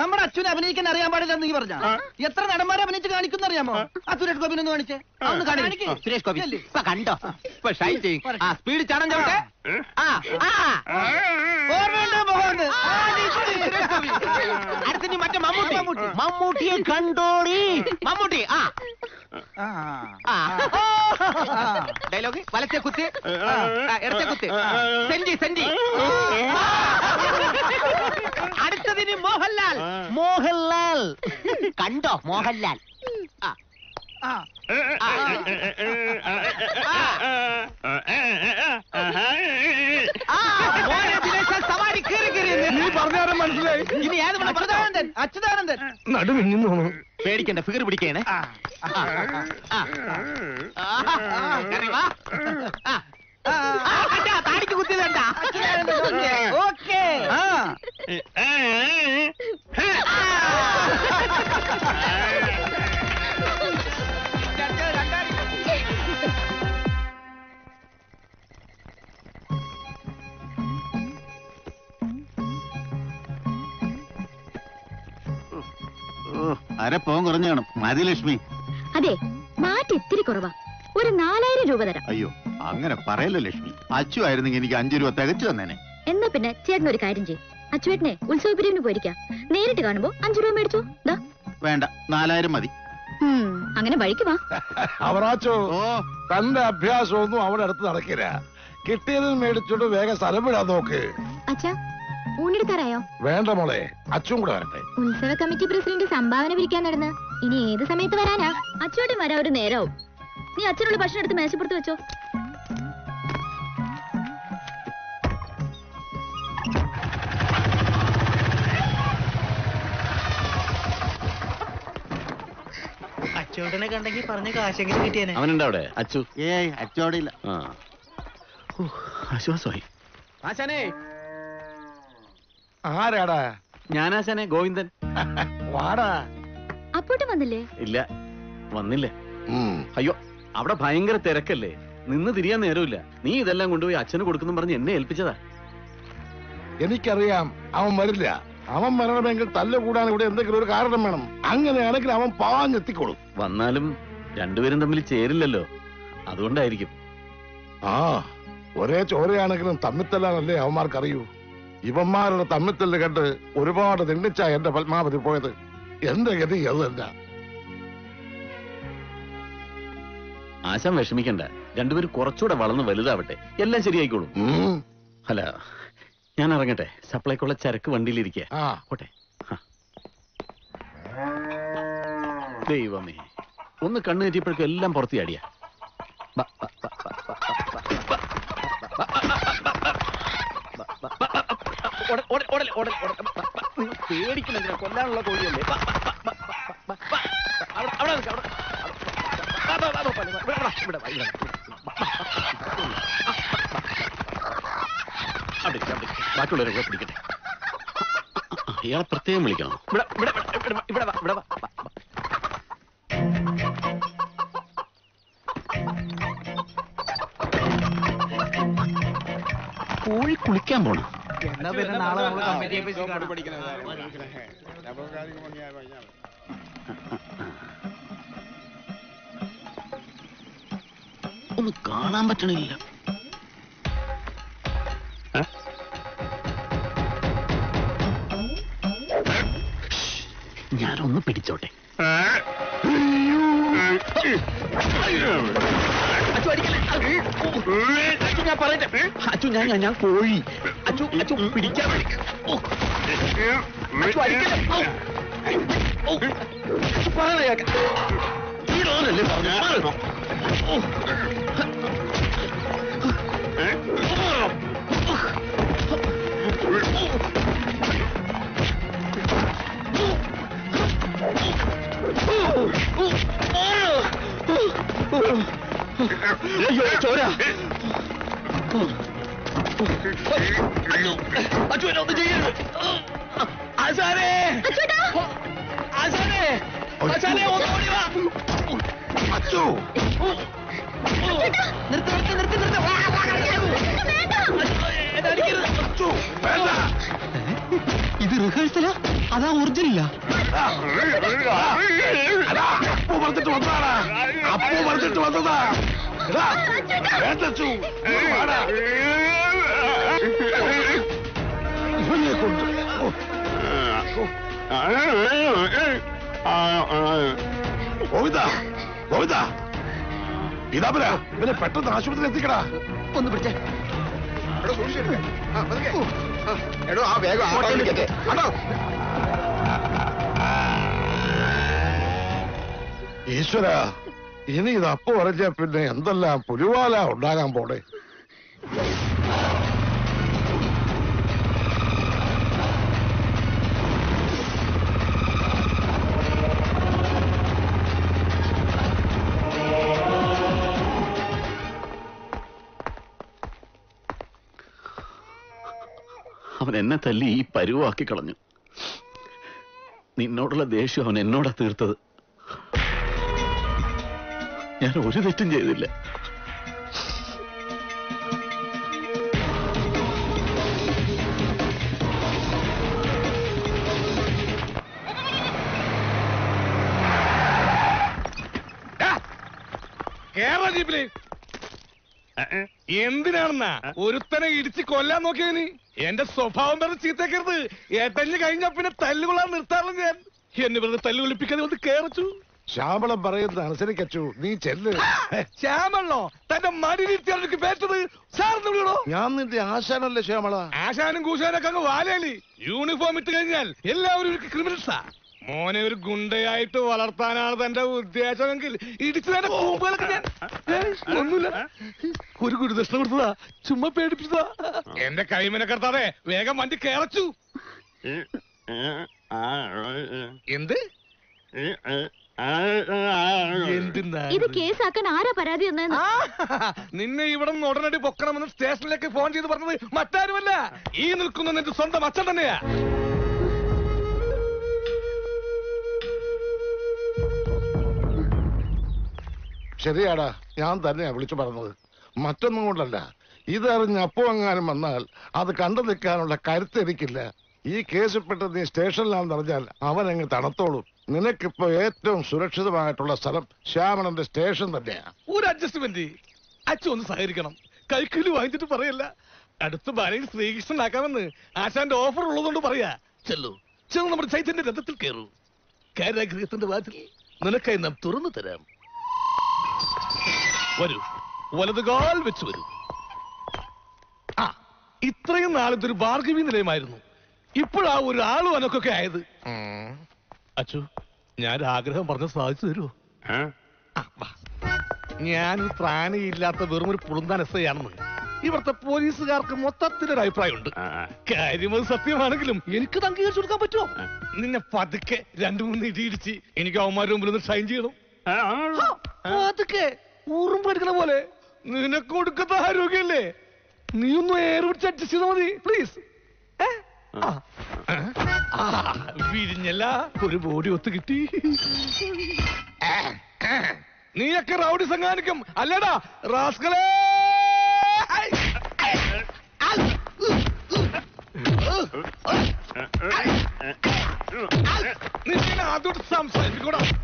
നമ്മുടെ അച്ഛനെ അഭിനയിക്കാൻ അറിയാൻ പാടില്ലെന്ന് നീ പറഞ്ഞ എത്ര നടന്മാരെ അഭിനയിച്ച് കാണിക്കുന്ന അറിയാമോ? ആ സുരേഷ് ഗോപിനെ ഒന്ന് കാണിച്ചേ, ഒന്ന് കാണിക്കേ. സുരേഷ് ഗോപി ഇപ്പൊ കണ്ടോ, ഇപ്പൊ ഷൈൻ ചെയ്യും. ആ സ്പീഡ് ചടഞ്ഞോട്ടെ. അടുത്ത മറ്റേ മമ്മൂട്ടി, മമ്മൂട്ടിയെ കണ്ടോടി. മമ്മൂട്ടി ആ ഡയലോഗ് വലത്തെ കുത്ത്, ഇടത്തെ കുത്ത്, സെഞ്ചി സെഞ്ചി. അടുത്തതിന് മോഹൻലാൽ. മോഹൻലാൽ കണ്ടോ, മോഹൻലാൽ. പേടിക്കണ്ട, ഫിഗർ പിടിക്കണേ. താടിക്ക് കുത്തിയതണ്ട. ഓക്കെ, അരപ്പവും കുറഞ്ഞു കാണും. മതി ലക്ഷ്മി. അതെ, മാറ്റി ഇത്തിരി കുറവാ. ഒരു 4000 രൂപ തരാം. അയ്യോ, അങ്ങനെ പറയല്ലോ ലക്ഷ്മി. അച്ചു ആയിരുന്നെങ്കിൽ എനിക്ക് 5 രൂപ തികച്ചു തന്നേനെ. എന്നാ പിന്നെ ചേട്ടൻ ഒരു കാര്യം ചെയ്യും. അച്ചുവേട്ടനെ ഉത്സവപിരിവിന് പോയിരിക്കാം. നേരിട്ട് കാണുമ്പോ 5 രൂപ മേടിച്ചോ. വേണ്ട, 4000 മതി. അങ്ങനെ വഴിക്ക് വാ. അവറാച്ചോ, തന്റെ അഭ്യാസമൊന്നും അവിടെ അടുത്ത് നടക്കില്ല. കിട്ടിയതിൽ മേടിച്ചോണ്ട് വേഗം സ്ഥലം വിടാൻ നോക്ക്. അച്ഛാ, ഊണെടുക്കാറായോ? വേണ്ട മോളെ, അച്ചും കൂടെ വരട്ടെ. ഉത്സവ കമ്മിറ്റി പ്രസിഡന്റ് സംഭാവന വിളിക്കാൻ നടന്ന് ഇനി ഏത് സമയത്ത് വരാനാ? അച്ചുവേട്ടൻ വരാൻ ഒരു നേരവും. നീ അച്ഛനുള്ള ഭക്ഷണം എടുത്ത് മേശപ്പുറത്ത് വെച്ചോ. അച്ചോടനെ കണ്ടെങ്കിൽ പറഞ്ഞ കാശെങ്കിലും കിട്ടിയേ. അവനുണ്ടോ അവിടെ? അച്ചു ഏയ്, അച്ചോടെ ഇല്ല. ആശ്വാസമായി. ആശാനേ. ആരാടാ? ഞാനാശാനെ, ഗോവിന്ദൻ. വാടാ. അപ്പോട്ട് വന്നില്ലേ? ഇല്ല, വന്നില്ല. അയ്യോ, അവിടെ ഭയങ്കര തിരക്കല്ലേ, നിന്ന് തിരിയാൻ നേരമില്ല. നീ ഇതെല്ലാം കൊണ്ടുപോയി അച്ഛന് കൊടുക്കുന്നു പറഞ്ഞ് എന്നെ ഏൽപ്പിച്ചതാ. എനിക്കറിയാം അവൻ വരില്ല. അവൻ വരണമെങ്കിൽ തല്ലുകൂടാൻ ഇവിടെ എന്തെങ്കിലും ഒരു കാരണം വേണം. അങ്ങനെയാണെങ്കിൽ അവൻ പാഞ്ഞെത്തിക്കോളും. വന്നാലും രണ്ടുപേരും തമ്മിൽ ചേരില്ലല്ലോ, അതുകൊണ്ടായിരിക്കും. ആ, ഒരേ ചോരയാണെങ്കിലും തമ്മിത്തല്ലാണല്ലേ അവന്മാർക്കറിയൂ. ഇവന്മാരുടെ തമ്മിത്തല്ല് കണ്ട് ഒരുപാട് നിണ്ണിച്ചാ എന്റെ പത്മാവതി പോയത്. എന്റെ ഗതി അത് തന്നെ. ആശാൻ വിഷമിക്കണ്ട, രണ്ടുപേരും കുറച്ചുകൂടെ വളർന്ന് വലുതാവട്ടെ, എല്ലാം ശരിയായിക്കോളും. അല്ല, ഞാൻ ഇറങ്ങട്ടെ. സപ്ലൈക്കുള്ള ചരക്ക് വണ്ടിയിലിരിക്കുക. ഓട്ടെ. ദൈവമേ, ഒന്ന് കണ്ണു കെറ്റിയപ്പോഴേക്കും എല്ലാം പുറത്തു ചാടിയ. പേടിക്കുന്നെന്തിനാ? കൊല്ലാനുള്ള കോഴിയല്ലേ. ബാക്കിയുള്ളവരെ പിടിക്കട്ടെ. ഇയാളെ പ്രത്യേകം വിളിക്കണം. കോഴി കുളിക്കാൻ പോണം. ഒന്ന് കാണാൻ പറ്റണില്ല. ഞാനൊന്ന് പിടിച്ചോട്ടെ. ഞാൻ പറയട്ടെ അച്ചു, ഞാൻ കോഴി. അച്ചു അച്ചു പിടിക്കാൻ ചോരാ. അച്ഛനെ ഒന്ന് ചെയ്യരുത്. ആശാനേ, ആശാനേ, ആശാനേ, ഒന്ന് ഓടി വാ. അച്ചു നിർത്ത്, നിർത്ത്, നിർത്ത്, നിർത്ത്. അടിക്കരുത്. അച്ചു വേണ്ട. Is it rehearsal? Ada original. I don't have a bag. Isra, you need a poor Japanese and the lamp. You are out, Dragon Body. Nathalie, Paruaki Colonel. Need not let the issue on a note at the end of the day. Yendirana, Urutana, it's a cola no canny, and the sofa under the seat. Yet then you kind up in a Talula and Talagan. Here never the Talula picked out the care too. Shabala Barret and Senecachu, the Chandler. Shamalo, that a muddy little competitor, Sardulo, Yan the Ashan and the Shamala. Ashan and Gusana Kavali, uniform material, yellow criminal star. Monever Gundai to Alarpana than the Ashangal. It is not a good good the Slurla, Chuma Pedipsa, and the Kaimana Cartare, Vega Monte Caratu. In the case, I can add a paradin. Ah, Nina, you were an alternative program on the stairs like a phone to the Matavilla. Even Kunan to Santa Matavilla. Sheriada, Yan Dana, which Barnard, Matan Mudala, either in a poem and Manal, or the Kanda the Khan of the Kairte Killer. He case of Peter the station land, Avanang Tanatolu, Nenekipoetum, Surachis of Atola Sarap, Shaman and the station the day. Would adjustment the Achon Sahirikanum, Kalkulu wanted to Parilla, at the Baris, Leaks and Akaman, Ashan offer Lulu Paria, Chelu, Chel number Satan at the Tilkiru. Kaira Great and the Vati, Nanakanam Turunutaram. One of the gold which will. Ah, it train out the bargain in the Maidon. You put out Alu and a cocaine. Achu, Yan Agra, Martha Salsu. Yan Trani, Lata Burma Purundan Sayan. You were the police are come up to the right round. Kaidi was a few hundred. You couldn't get your cup of job. Nina Fatike, Randuni Diti, in your madam with the sign deal. What the case? Urum Padgavole, Ninakud Katarugile, you know, air chat to see, please. Eh? Ah, Vidinella, Kuribodi, Otigiti. Niaka out is an anicum, Aleda, Rascal. Nina, do some sense.